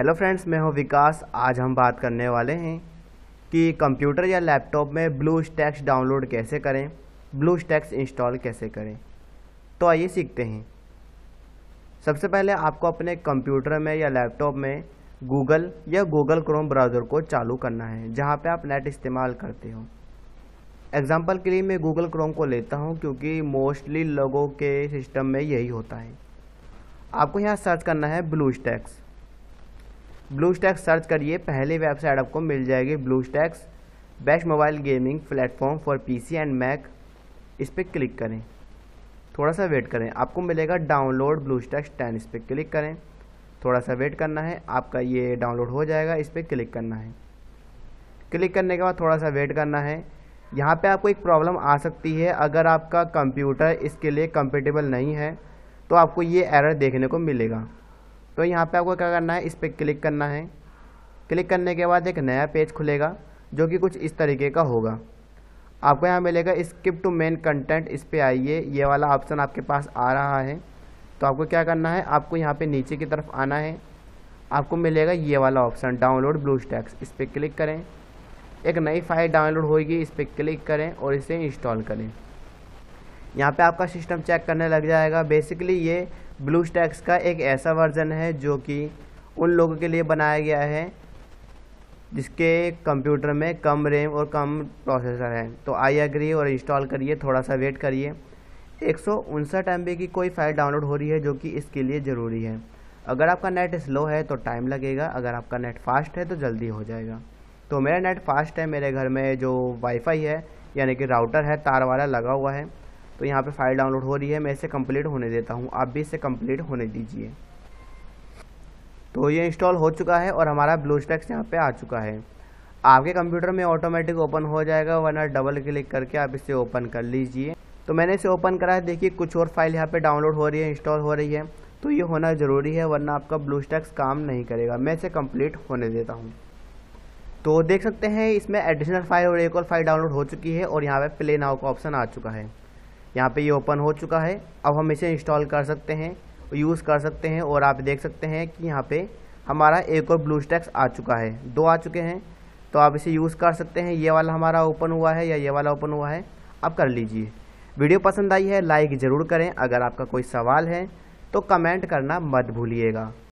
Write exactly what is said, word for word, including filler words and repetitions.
Hello friends, मैं हूं विकास। आज हम बात करने वाले हैं कि कंप्यूटर या लैपटॉप में ब्लूस्टैक्स डाउनलोड कैसे करें, ब्लूस्टैक्स इंस्टॉल कैसे करें। तो आइए सीखते हैं। सबसे पहले आपको अपने कंप्यूटर में या लैपटॉप में गूगल या गूगल क्रोम ब्राउज़र को चालू करना है, जहां पे आप नेट इस्तेमाल करते हो। एग्जाम्पल के लिए मैं गूगल क्रोम को लेता हूँ, क्योंकि मोस्टली लोगों के सिस्टम में यही होता है। आपको यहाँ सर्च करना है ब्लूस्टैक्स। ब्लूस्टैक्स सर्च करिए, पहली वेबसाइट आपको मिल जाएगी, BlueStacks best mobile gaming platform for PC and Mac. इस पर क्लिक करें, थोड़ा सा वेट करें, आपको मिलेगा डाउनलोड ब्लूस्टैक्स टेन। इस पर क्लिक करें, थोड़ा सा वेट करना है, आपका ये डाउनलोड हो जाएगा। इस पर क्लिक करना है, क्लिक करने के बाद थोड़ा सा वेट करना है। यहाँ पे आपको एक प्रॉब्लम आ सकती है, अगर आपका कंप्यूटर इसके लिए कंपेटेबल नहीं है तो आपको ये एरर देखने को मिलेगा। तो यहाँ पे आपको क्या करना है, इस पर क्लिक करना है। क्लिक करने के बाद एक नया पेज खुलेगा, जो कि कुछ इस तरीके का होगा। आपको यहाँ मिलेगा स्किप टू मेन कंटेंट। इस पर आइए, ये वाला ऑप्शन आपके पास आ रहा है। तो आपको क्या करना है, आपको यहाँ पे नीचे की तरफ आना है, आपको मिलेगा ये वाला ऑप्शन डाउनलोड ब्लूस्टैक्स। इस पर क्लिक करें, एक नई फाइल डाउनलोड होगी। इस पर क्लिक करें और इसे इंस्टॉल करें। यहाँ पे आपका सिस्टम चेक करने लग जाएगा। बेसिकली ये ब्लूस्टैक्स का एक ऐसा वर्जन है जो कि उन लोगों के लिए बनाया गया है जिसके कंप्यूटर में कम रैम और कम प्रोसेसर है। तो आई एग्री और इंस्टॉल करिए, थोड़ा सा वेट करिए। एक सौ उनसठ एम बी की कोई फाइल डाउनलोड हो रही है, जो कि इसके लिए ज़रूरी है। अगर आपका नेट स्लो है तो टाइम लगेगा, अगर आपका नेट फास्ट है तो जल्दी हो जाएगा। तो मेरा नेट फास्ट है, मेरे घर में जो वाईफाई है यानी कि राउटर है, तार वाला लगा हुआ है। तो यहाँ पे फाइल डाउनलोड हो रही है, मैं इसे कंप्लीट होने देता हूँ, आप भी इसे कंप्लीट होने दीजिए। तो ये इंस्टॉल हो चुका है और हमारा ब्लूस्टैक्स यहाँ पे आ चुका है। आपके कंप्यूटर में ऑटोमेटिक ओपन हो जाएगा, वरना डबल क्लिक करके आप इसे ओपन कर लीजिए। तो मैंने इसे ओपन करा है, देखिए कुछ और फाइल यहाँ पर डाउनलोड हो रही है, इंस्टॉल हो रही है। तो ये होना ज़रूरी है, वरना आपका ब्लूस्टैक्स काम नहीं करेगा। मैं इसे कंप्लीट होने देता हूँ। तो देख सकते हैं इसमें एडिशनल फाइल और एक और फाइल डाउनलोड हो चुकी है और यहाँ पे प्ले नाउ का ऑप्शन आ चुका है। यहाँ पे ये ओपन हो चुका है। अब हम इसे इंस्टॉल कर सकते हैं, यूज़ कर सकते हैं। और आप देख सकते हैं कि यहाँ पे हमारा एक और ब्लूस्टैक्स आ चुका है, दो आ चुके हैं। तो आप इसे यूज़ कर सकते हैं। ये वाला हमारा ओपन हुआ है या ये वाला ओपन हुआ है, आप कर लीजिए। वीडियो पसंद आई है, लाइक ज़रूर करें। अगर आपका कोई सवाल है तो कमेंट करना मत भूलिएगा।